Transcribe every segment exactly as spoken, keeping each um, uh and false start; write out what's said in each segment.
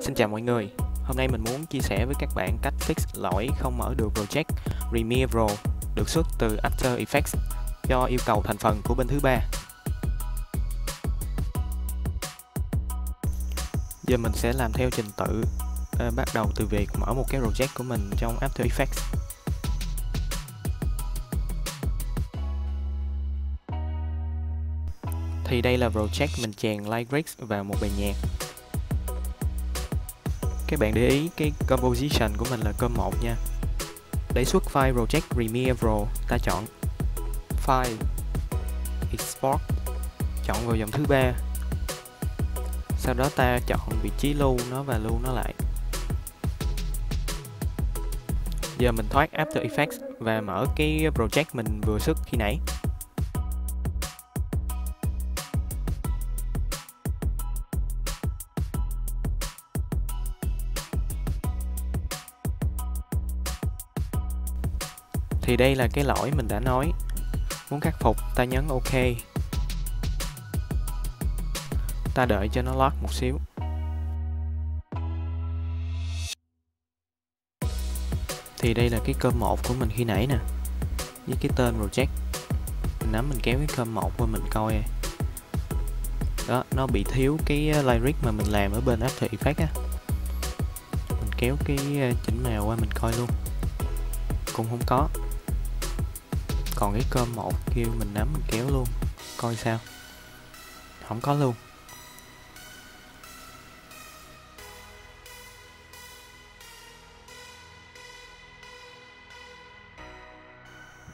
Xin chào mọi người, hôm nay mình muốn chia sẻ với các bạn cách fix lỗi không mở được project Premiere Pro được xuất từ After Effects do yêu cầu thành phần của bên thứ ba. Giờ mình sẽ làm theo trình tự, à, bắt đầu từ việc mở một cái project của mình trong After Effects. Thì đây là project mình chèn Lightrix vào một bài nhạc. Các bạn để ý cái composition của mình là com một nha. Để xuất file project Premiere Pro, ta chọn File, Export, chọn vào dòng thứ ba. Sau đó ta chọn vị trí lưu nó và lưu nó lại. Giờ mình thoát After Effects và mở cái project mình vừa xuất khi nãy. Thì đây là cái lỗi mình đã nói. Muốn khắc phục, ta nhấn OK. Ta đợi cho nó load một xíu. Thì đây là cái com một của mình khi nãy nè, với cái tên project. Mình nắm mình kéo cái com một qua mình coi. Đó, nó bị thiếu cái lyric mà mình làm ở bên After Effects á. Mình kéo cái chỉnh màu qua mình coi luôn, cũng không có. Còn cái com một kêu mình nắm mình kéo luôn, coi sao. Không có luôn.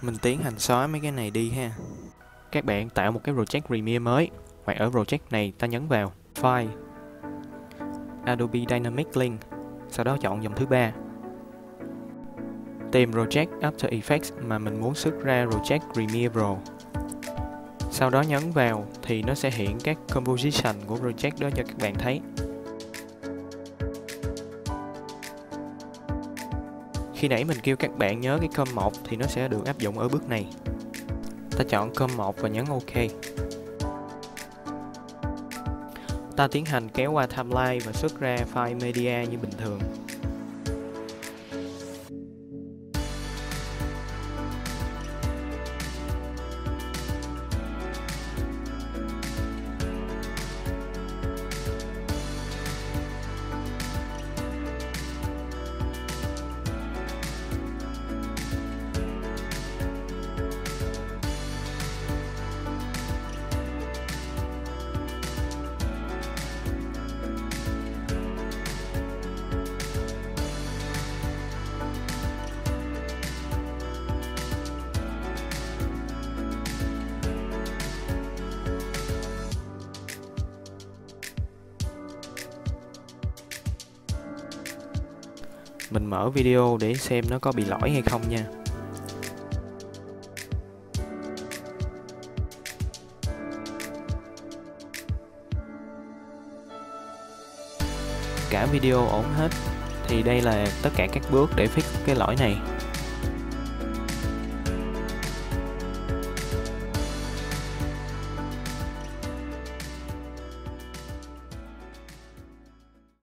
Mình tiến hành xóa mấy cái này đi ha. Các bạn tạo một cái project Premiere mới, hoặc ở project này ta nhấn vào File, Adobe Dynamic Link, sau đó chọn dòng thứ ba. Tìm project After Effects mà mình muốn xuất ra project Premiere Pro. Sau đó nhấn vào thì nó sẽ hiện các composition của project đó cho các bạn thấy. Khi nãy mình kêu các bạn nhớ cái com một thì nó sẽ được áp dụng ở bước này. Ta chọn com một và nhấn OK. Ta tiến hành kéo qua timeline và xuất ra file media như bình thường. Mình mở video để xem nó có bị lỗi hay không nha. Cả video ổn hết. Thì đây là tất cả các bước để fix cái lỗi này.